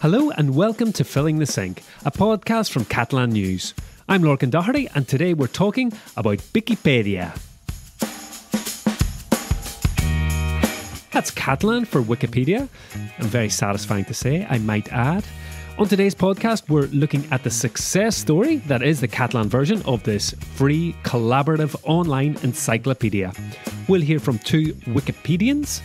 Hello and welcome to Filling the Sink, a podcast from Catalan News. I'm Lorcan Doherty and today we're talking about Wikipedia. That's Catalan for Wikipedia, and very satisfying to say, I might add. On today's podcast, we're looking at the success story that is the Catalan version of this free, collaborative online encyclopedia. We'll hear from two Wikipedians,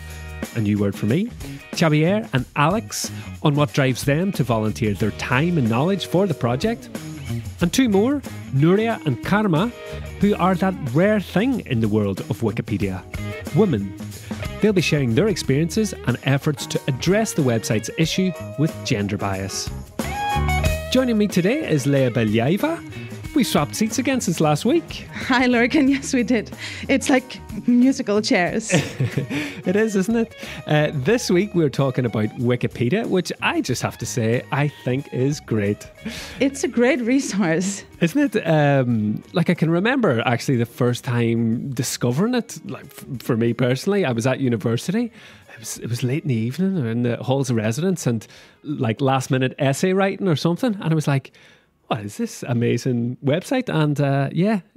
a new word for me, Xavier and Alex, on what drives them to volunteer their time and knowledge for the project. And two more, Nuria and Carme, who are that rare thing in the world of Wikipedia, women. They'll be sharing their experiences and efforts to address the website's issue with gender bias. Joining me today is Lea Beliaeva. We swapped seats again since last week. Hi, Lorcan. Yes, we did. It's like musical chairs. It is, isn't it? This week we're talking about Wikipedia, which I just have to say I think is great. It's a great resource. Isn't it? Like I can remember actually the first time discovering it. Like for me personally, I was at university. It was late in the evening in the halls of residence and like last minute essay writing or something. And I was like, what is this amazing website? And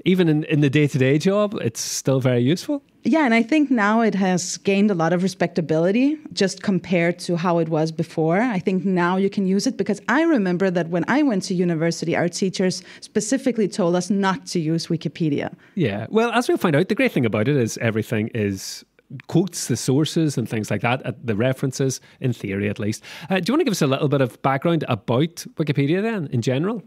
even in the day-to-day job, it's still very useful. Yeah, and I think now it has gained a lot of respectability just compared to how it was before. I think now you can use it because I remember that when I went to university, our teachers specifically told us not to use Wikipedia. Yeah, well, as we'll find out, the great thing about it is everything is quotes, the sources and things like that, the references, in theory at least. Do you want to give us a little bit of background about Wikipedia then, in general?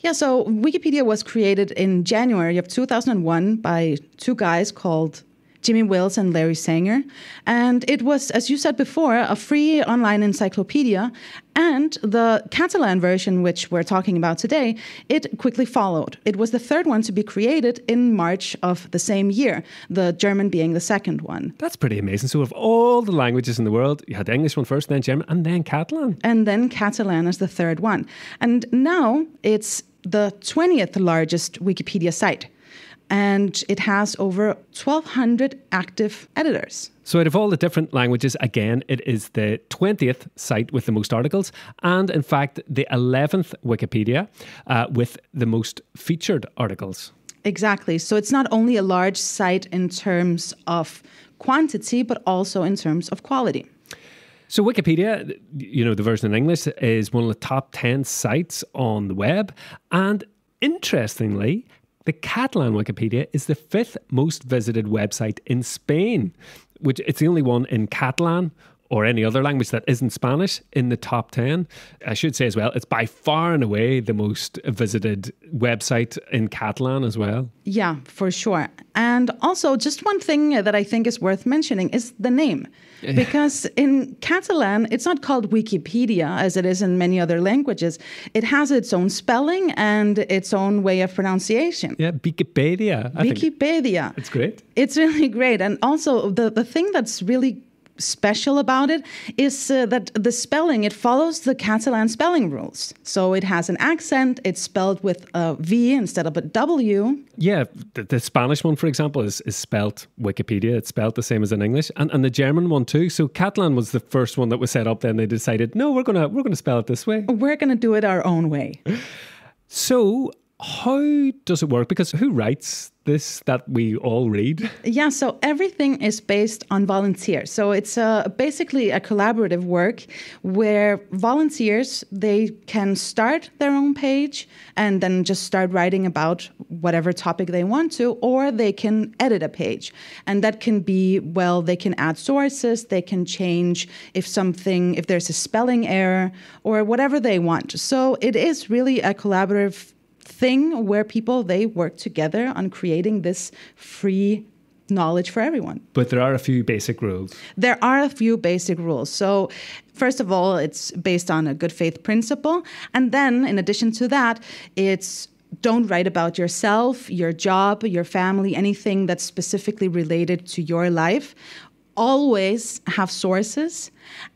Yeah, so Wikipedia was created in January of 2001 by two guys called Jimmy Wales and Larry Sanger. And it was, as you said before, a free online encyclopedia. And the Catalan version, which we're talking about today, it quickly followed. It was the third one to be created in March of the same year, the German being the second one. That's pretty amazing. So of all the languages in the world, you had the English one first, then German, and then Catalan. And then Catalan as the third one. And now it's the 20th largest Wikipedia site. And it has over 1,200 active editors. So out of all the different languages, again, it is the 20th site with the most articles. And in fact, the 11th Wikipedia with the most featured articles. Exactly. So it's not only a large site in terms of quantity, but also in terms of quality. So Wikipedia, you know, the version in English is one of the top 10 sites on the web. And interestingly, the Catalan Wikipedia is the 5th most visited website in Spain, which it's the only one in Catalan or any other language that isn't Spanish in the top 10. I should say as well, it's by far and away the most visited website in Catalan as well. Yeah, for sure. And also just one thing that I think is worth mentioning is the name. Because in Catalan, it's not called Wikipedia as it is in many other languages. It has its own spelling and its own way of pronunciation. Yeah, Wikipedia. Wikipedia. It's great. It's really great. And also the thing that's really special about it is that the spelling, it follows the Catalan spelling rules. So it has an accent, it's spelled with a V instead of a W. Yeah, the Spanish one, for example, is spelled Wikipedia. It's spelled the same as in English. And the German one too. So Catalan was the first one that was set up. Then they decided, no, we're gonna spell it this way. We're gonna do it our own way. So how does it work? Because who writes this that we all read? Yeah, so everything is based on volunteers. So it's basically a collaborative work where volunteers, they can start their own page and then just start writing about whatever topic they want to, or they can edit a page. And that can be, well, they can add sources, they can change if there's a spelling error or whatever they want. So it is really a collaborative thing where people, they work together on creating this free knowledge for everyone. But there are a few basic rules. There are a few basic rules. So first of all, it's based on a good faith principle. And then in addition to that, it's don't write about yourself, your job, your family, anything that's specifically related to your life. Always have sources.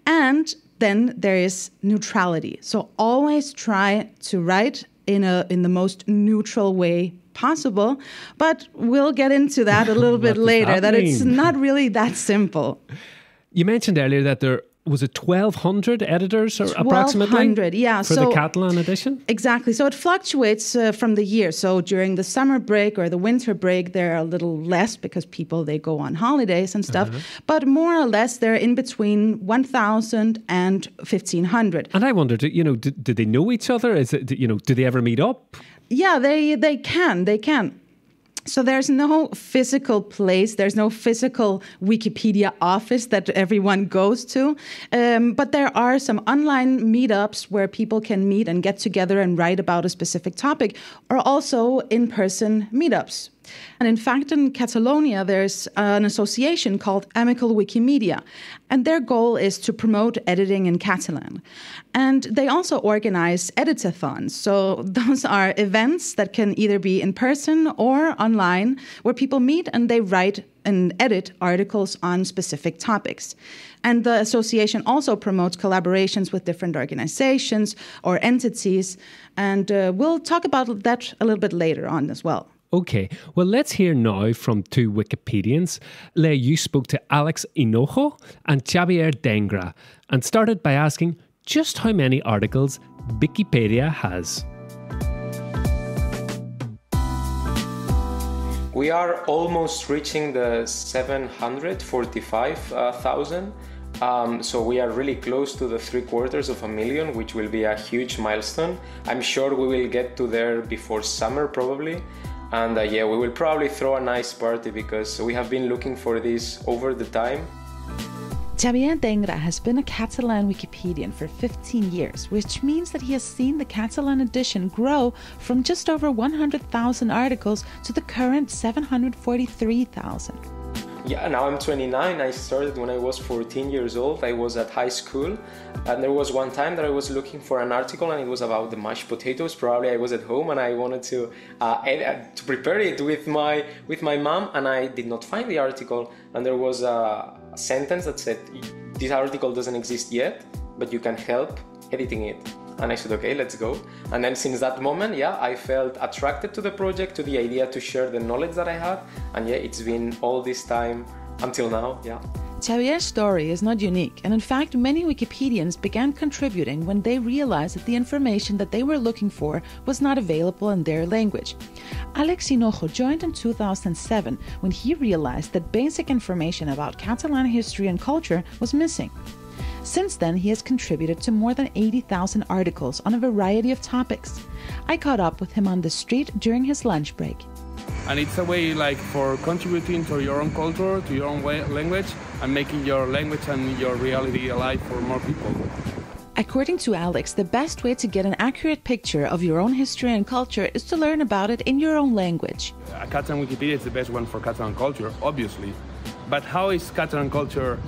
And then there is neutrality. So always try to write in the most neutral way possible. But we'll get into that a little bit later, that it's not really that simple. You mentioned earlier that there was it 1,200 editors or approximately? 1,200, yeah. For the Catalan edition? Exactly. So it fluctuates from the year. So during the summer break or the winter break, there are a little less because people, they go on holidays and stuff. But more or less, they're in between 1,000 and 1,500. And I wondered, you know, did they know each other? Is it, you know, do they ever meet up? Yeah, they can. They can. So there's no physical place, there's no physical Wikipedia office that everyone goes to, but there are some online meetups where people can meet and get together and write about a specific topic, or also in-person meetups. And in fact, in Catalonia, there's an association called Amical Wikimedia, and their goal is to promote editing in Catalan. And they also organize editathons. So those are events that can either be in person or online, where people meet and they write and edit articles on specific topics. And the association also promotes collaborations with different organizations or entities. And we'll talk about that a little bit later on as well. Okay, well, let's hear now from two Wikipedians. Lea, you spoke to Alex Hinojo and Xavier Dengra and started by asking just how many articles Wikipedia has. We are almost reaching the 745,000. So we are really close to the 750,000, which will be a huge milestone. I'm sure we will get to there before summer, probably. And yeah, we will probably throw a nice party because we have been looking for this over the time. Xavier Dengra has been a Catalan Wikipedian for 15 years, which means that he has seen the Catalan edition grow from just over 100,000 articles to the current 743,000. Yeah, now I'm 29. I started when I was 14 years old. I was at high school, and there was one time that I was looking for an article, and it was about the mashed potatoes. Probably I was at home, and I wanted to prepare it with my mom, and I did not find the article. And there was a sentence that said, "This article doesn't exist yet, but you can help editing it." And I said, okay, let's go. And then since that moment, yeah, I felt attracted to the project, to the idea to share the knowledge that I had. And yeah, it's been all this time until now, yeah. Xavier's story is not unique. And in fact, many Wikipedians began contributing when they realized that the information that they were looking for was not available in their language. Alex Hinojo joined in 2007 when he realized that basic information about Catalan history and culture was missing. Since then, he has contributed to more than 80,000 articles on a variety of topics. I caught up with him on the street during his lunch break. And it's a way like for contributing to your own culture, to your own language, and making your language and your reality alive for more people. According to Alex, the best way to get an accurate picture of your own history and culture is to learn about it in your own language. Catalan Wikipedia is the best one for Catalan culture, obviously. But how is Catalan culture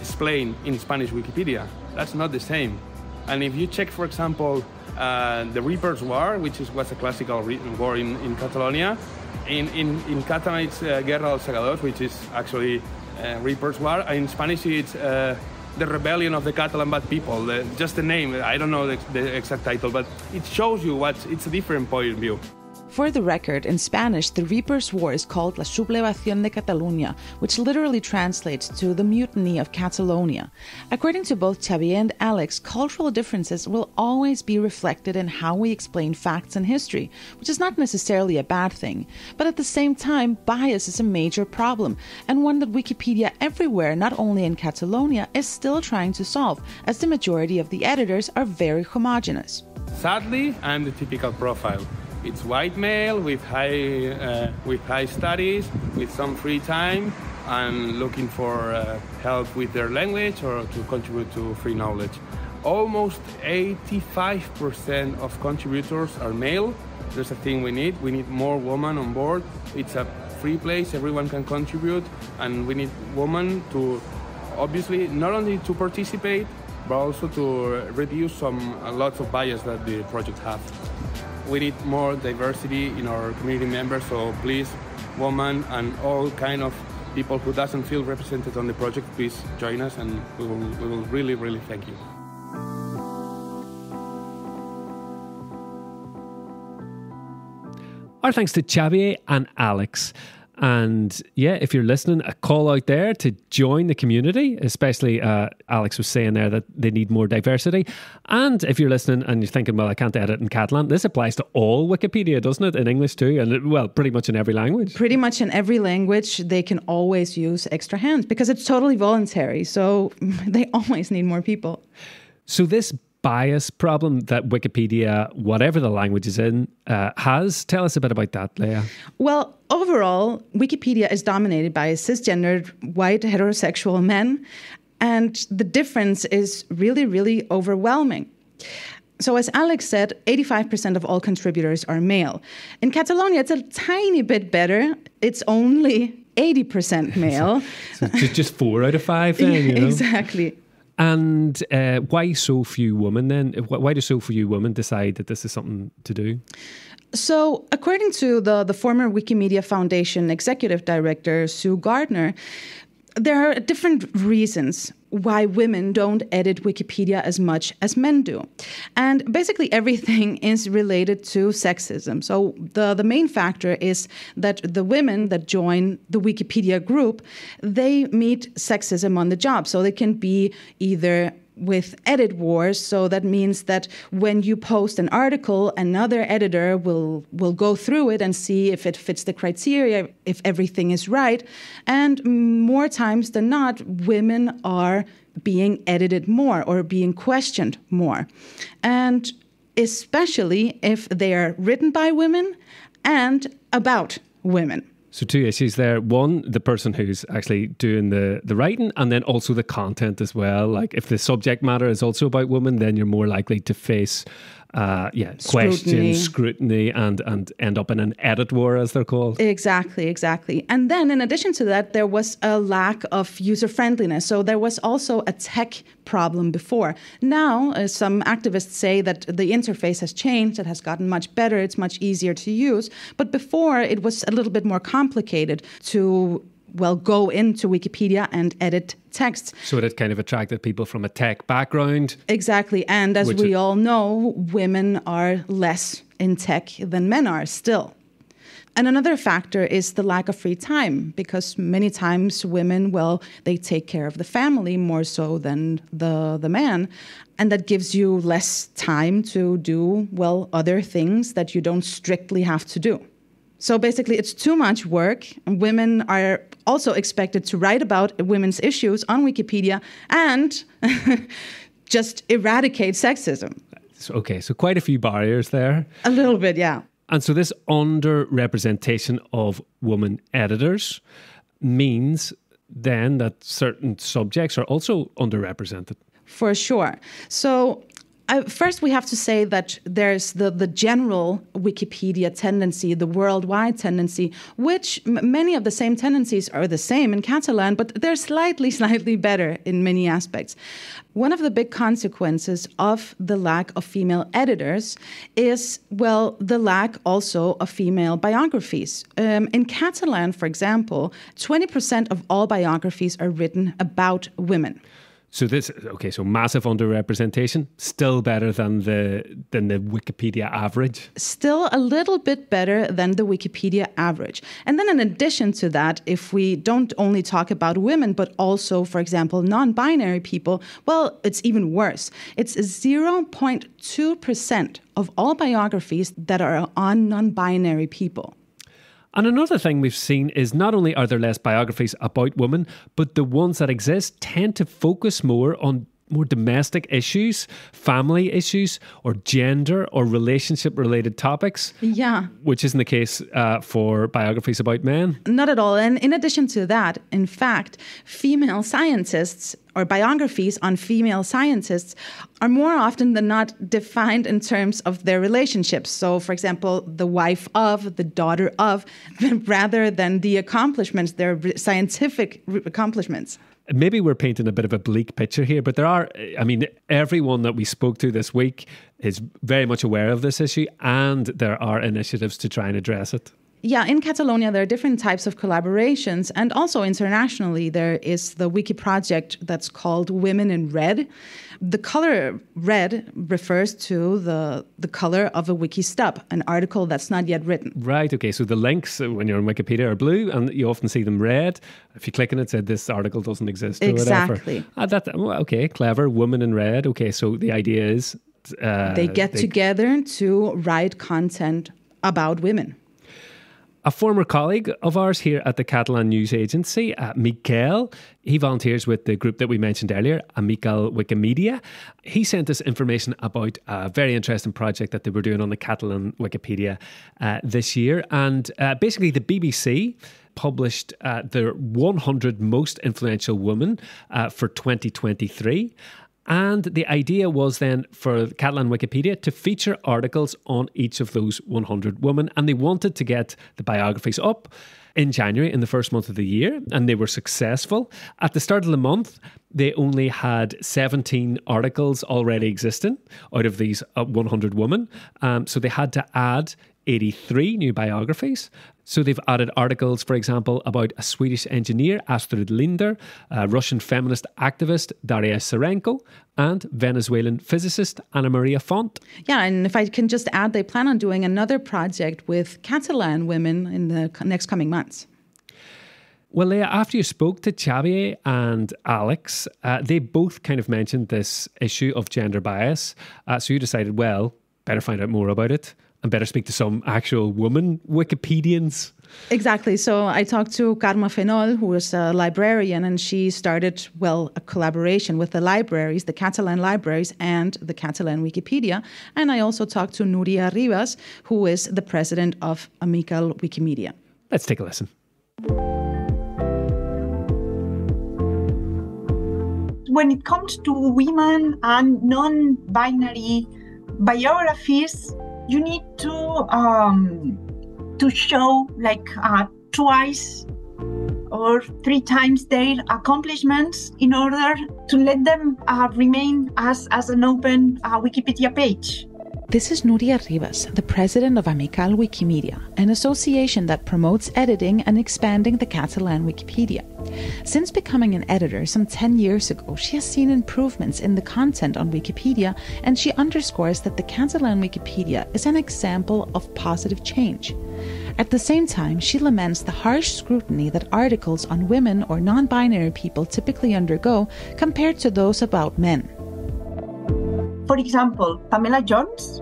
explained in Spanish Wikipedia? That's not the same. And if you check, for example, the Ripper's War, which was a classical war in Catalonia, in Catalan it's Guerra dels Segadors, which is actually Ripper's War. In Spanish it's the Rebellion of the Catalan Bad People. Just the name, I don't know the exact title, but it shows you it's a different point of view. For the record, in Spanish, the Reapers' War is called La Sublevación de Cataluña, which literally translates to the Mutiny of Catalonia. According to both Xavier and Alex, cultural differences will always be reflected in how we explain facts and history, which is not necessarily a bad thing. But at the same time, bias is a major problem, and one that Wikipedia everywhere, not only in Catalonia, is still trying to solve, as the majority of the editors are very homogenous. Sadly, I'm the typical profile. It's white male with high studies, with some free time, and looking for help with their language or to contribute to free knowledge. Almost 85% of contributors are male. There's a thing we need. We need more women on board. It's a free place. Everyone can contribute, and we need women to obviously not only to participate, but also to reduce lots of bias that the project has. We need more diversity in our community members, so please, women and all kind of people who doesn't feel represented on the project, please join us, and we will really, really thank you. Our thanks to Xavier and Alex. And yeah, if you're listening, a call out there to join the community, especially Alex was saying there that they need more diversity. And if you're listening and you're thinking, well, I can't edit in Catalan, this applies to all Wikipedia, doesn't it? In English too, and well, pretty much in every language. Pretty much in every language, they can always use extra hands because it's totally voluntary. So they always need more people. So this bias problem that Wikipedia, whatever the language is in, has. Tell us a bit about that, Lea. Well, overall, Wikipedia is dominated by cisgendered, white, heterosexual men, and the difference is really, really overwhelming. So as Alex said, 85% of all contributors are male. In Catalonia, it's a tiny bit better. It's only 80% male. So just 4 out of 5 then, yeah, you know? Exactly. And why so few women then? Why do so few women decide that this is something to do? So according to the former Wikimedia Foundation executive director, Sue Gardner, there are different reasons why women don't edit Wikipedia as much as men do. And basically everything is related to sexism. So the main factor is that the women that join the Wikipedia group, they meet sexism on the job. So they can be either with edit wars. So that means that when you post an article, another editor will go through it and see if it fits the criteria, if everything is right. And more times than not, women are being edited more or being questioned more. And especially if they are written by women and about women. So 2 issues there. One, the person who's actually doing the writing, and then also the content as well. Like if the subject matter is also about women, then you're more likely to face questions, scrutiny, and end up in an edit war, as they're called. Exactly. And then in addition to that, there was a lack of user-friendliness. So there was also a tech problem before. Now, some activists say that the interface has changed, it has gotten much better, it's much easier to use. But before, it was a little bit more complicated to go into Wikipedia and edit texts. So that kind of attracted people from a tech background. Exactly. And as we all know, women are less in tech than men are still. And another factor is the lack of free time, because many times women, they take care of the family more so than the man. And that gives you less time to do, other things that you don't strictly have to do. So basically, it's too much work. Women are also expected to write about women's issues on Wikipedia and just eradicate sexism. Okay, so quite a few barriers there. A little bit, yeah. And so this underrepresentation of women editors means then that certain subjects are also underrepresented. For sure. So first, we have to say that there's the general Wikipedia tendency, the worldwide tendency, which many of the same tendencies are the same in Catalan, but they're slightly better in many aspects. One of the big consequences of the lack of female editors is, the lack also of female biographies. In Catalan, for example, 20% of all biographies are written about women. So so massive underrepresentation, still better than the Wikipedia average. Still a little bit better than the Wikipedia average. And then in addition to that, if we don't only talk about women, but also, for example, non-binary people, it's even worse. It's 0.2% of all biographies that are on non-binary people. And another thing we've seen is not only are there less biographies about women, but the ones that exist tend to focus more on more domestic issues, family issues, or gender or relationship-related topics. Yeah. Which isn't the case for biographies about men. Not at all. And in addition to that, in fact, female scientists or biographies on female scientists are more often than not defined in terms of their relationships. So, for example, the wife of, the daughter of, rather than the accomplishments, their scientific accomplishments. Maybe we're painting a bit of a bleak picture here, but everyone that we spoke to this week is very much aware of this issue, and there are initiatives to try and address it. Yeah, in Catalonia, there are different types of collaborations. And also internationally, there is the wiki project that's called Women in Red. The color red refers to the color of a wiki stub, an article that's not yet written. Right, okay. So the links, when you're on Wikipedia, are blue, and you often see them red. If you click on it, said this article doesn't exist or exactly. Whatever. Exactly. Okay, clever. Women in Red. Okay, so the idea is... they get together to write content about women. A former colleague of ours here at the Catalan News Agency, Miquel, he volunteers with the group that we mentioned earlier, Amical Wikimedia. He sent us information about a very interesting project that they were doing on the Catalan Wikipedia this year. And basically the BBC published their 100 most influential women for 2023. And the idea was then for Catalan Wikipedia to feature articles on each of those 100 women. And they wanted to get the biographies up in January, in the first month of the year, and they were successful. At the start of the month, they only had 17 articles already existing out of these 100 women. So they had to add 83 new biographies. So they've added articles, for example, about a Swedish engineer, Astrid Linder, a Russian feminist activist, Daria Serenko, and Venezuelan physicist, Ana Maria Font. Yeah, and if I can just add, they plan on doing another project with Catalan women in the next coming months. Well, Lea, after you spoke to Xavier and Alex, they both kind of mentioned this issue of gender bias. So you decided, well, better find out more about it. And better speak to some actual woman Wikipedians. Exactly. So I talked to Carme Fenoll, who is a librarian, and she started, well, a collaboration with the libraries, the Catalan libraries and the Catalan Wikipedia. And I also talked to Nuria Ribas, who is the president of Amical Wikimedia. Let's take a listen. When it comes to women and non-binary biographies, you need to show like twice or three times their accomplishments in order to let them remain as an open Wikipedia page. This is Nuria Ribas, the president of Amical Wikimedia, an association that promotes editing and expanding the Catalan Wikipedia. Since becoming an editor some 10 years ago, she has seen improvements in the content on Wikipedia, and she underscores that the Catalan Wikipedia is an example of positive change. At the same time, she laments the harsh scrutiny that articles on women or non-binary people typically undergo compared to those about men. For example, Pamela Jones,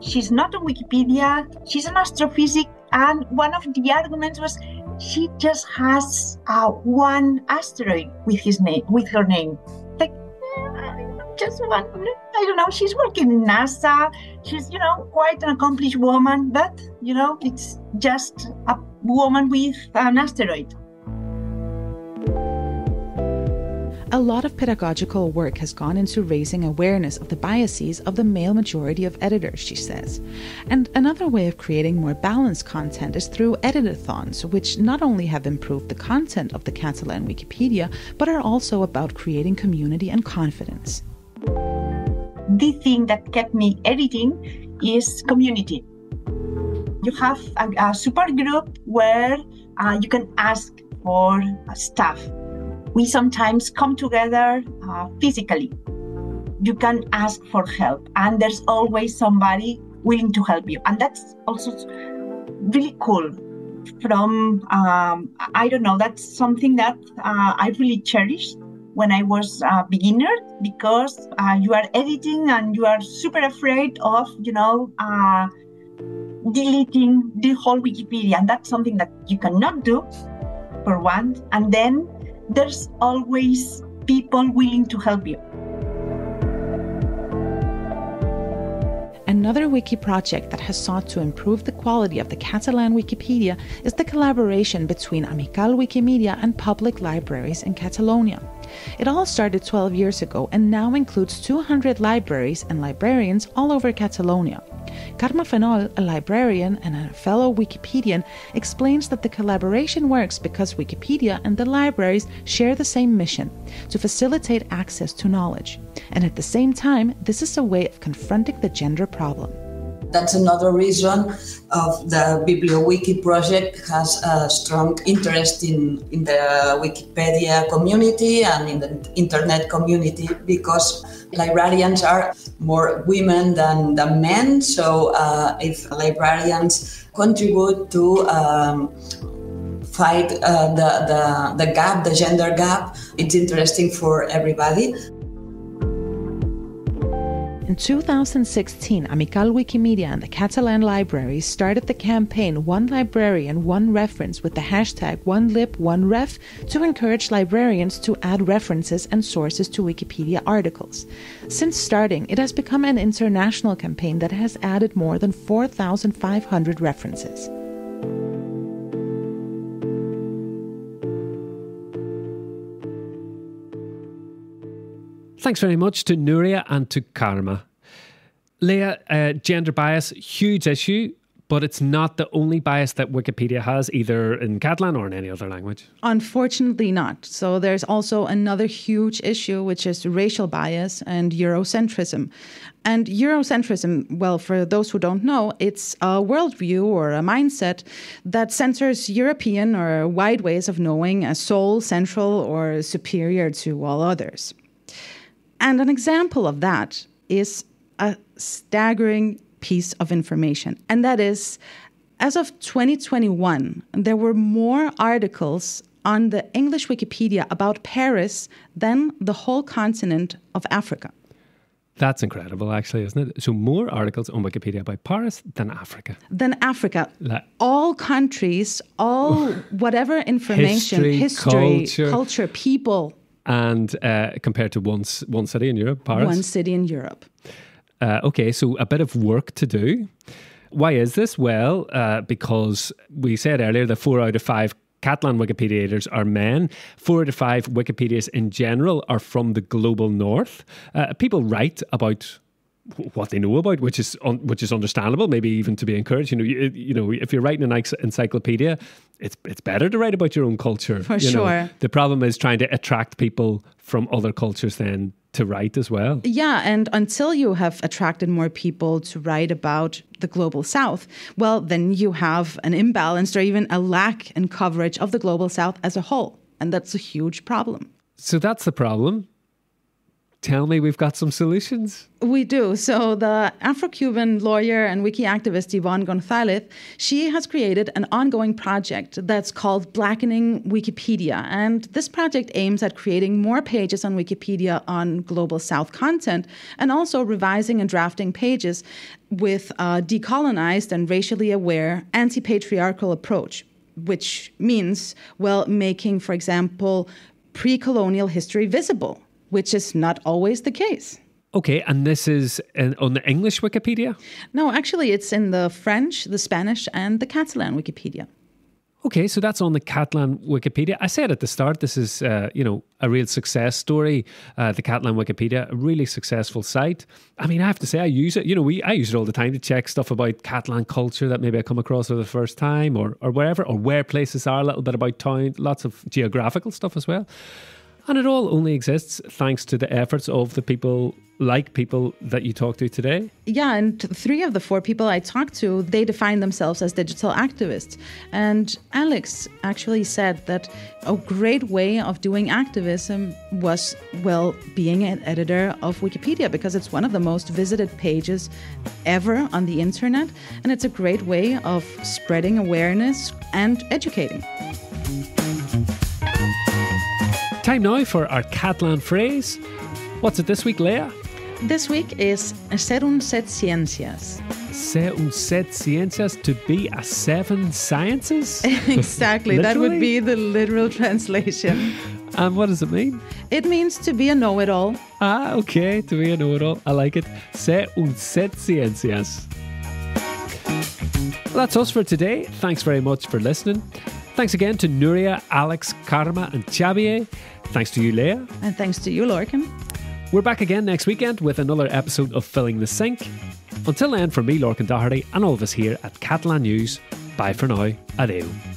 she's not on Wikipedia, she's an astrophysicist, and one of the arguments was she just has one asteroid with his name, with her name. Like, just one, I don't know, she's working in NASA, she's, you know, quite an accomplished woman, but, you know, it's just a woman with an asteroid. A lot of pedagogical work has gone into raising awareness of the biases of the male majority of editors, she says. And another way of creating more balanced content is through editathons, which not only have improved the content of the Catalan Wikipedia, but are also about creating community and confidence. The thing that kept me editing is community. You have a super group where you can ask for stuff. We sometimes come together physically. You can ask for help, and there's always somebody willing to help you. And that's also really cool. From, I don't know, that's something that I really cherished when I was a beginner, because you are editing and you are super afraid of, you know, deleting the whole Wikipedia. And that's something that you cannot do, for one. And then there's always people willing to help you. Another wiki project that has sought to improve the quality of the Catalan Wikipedia is the collaboration between Amical Wikimedia and public libraries in Catalonia. It all started 12 years ago and now includes 200 libraries and librarians all over Catalonia. Carme Fenoll, a librarian and a fellow Wikipedian, explains that the collaboration works because Wikipedia and the libraries share the same mission, to facilitate access to knowledge. And at the same time, this is a way of confronting the gender problem. That's another reason of the BiblioWiki project has a strong interest in the Wikipedia community and in the internet community, because librarians are more women than men. So if librarians contribute to fight the gap, the gender gap, it's interesting for everybody. In 2016, Amical Wikimedia and the Catalan Library started the campaign One Librarian, One Reference with the hashtag #OneLib1Ref to encourage librarians to add references and sources to Wikipedia articles. Since starting, it has become an international campaign that has added more than 4,500 references. Thanks very much to Nuria and to Carme. Lea, gender bias, huge issue, but it's not the only bias that Wikipedia has, either in Catalan or in any other language. Unfortunately not. So there's also another huge issue, which is racial bias and Eurocentrism. And Eurocentrism, well, for those who don't know, it's a worldview or a mindset that censors European or wide ways of knowing as sole, central, or superior to all others. And an example of that is a staggering piece of information. And that is, as of 2021, there were more articles on the English Wikipedia about Paris than the whole continent of Africa. That's incredible, actually, isn't it? So more articles on Wikipedia about Paris than Africa. All countries, all whatever information, history, culture, people. And compared to one city in Europe, Paris? One city in Europe. Okay, so a bit of work to do. Why is this? Well, because we said earlier that 4 out of 5 Catalan Wikipediators are men. 4 out of 5 Wikipedias in general are from the global north. People write about what they know about, which is understandable, maybe even to be encouraged. You know, if you're writing an encyclopedia, it's better to write about your own culture. For sure. The problem is trying to attract people from other cultures then to write as well. Yeah, and until you have attracted more people to write about the global south, well, then you have an imbalance or even a lack in coverage of the global south as a whole. And that's a huge problem. So that's the problem. Tell me we've got some solutions. We do. So the Afro-Cuban lawyer and wiki activist Yvonne González, she has created an ongoing project that's called Blackening Wikipedia. And this project aims at creating more pages on Wikipedia on Global South content, and also revising and drafting pages with a decolonized and racially aware anti-patriarchal approach, which means, well, making, for example, pre-colonial history visible, which is not always the case. Okay, and this is on the English Wikipedia? No, actually it's in the French, the Spanish, and the Catalan Wikipedia. Okay, so that's on the Catalan Wikipedia. I said at the start, this is, a real success story. The Catalan Wikipedia, a really successful site. I mean, I have to say, I use it. I use it all the time to check stuff about Catalan culture that maybe I come across for the first time, or wherever, or where places are, a little bit about town, lots of geographical stuff as well. And it all only exists thanks to the efforts of the people that you talked to today. Yeah, and 3 of the 4 people I talked to, they define themselves as digital activists. And Alex actually said that a great way of doing activism was, well, being an editor of Wikipedia, because it's one of the most visited pages ever on the internet. And it's a great way of spreading awareness and educating. Time now for our Catalan phrase. What's it this week, Lea? This week is ser un set ciencias. Ser un set ciencias, to be a 7 sciences? Exactly, that would be the literal translation. And what does it mean? It means to be a know-it-all. Ah, okay, to be a know-it-all. I like it. Ser un set ciencias. Well, that's us for today. Thanks very much for listening. Thanks again to Nuria, Alex, Carme, and Xavier. Thanks to you, Lea. And thanks to you, Lorcan. We're back again next weekend with another episode of Filling the Sink. Until then, from me, Lorcan Doherty, and all of us here at Catalan News, bye for now. Adeu.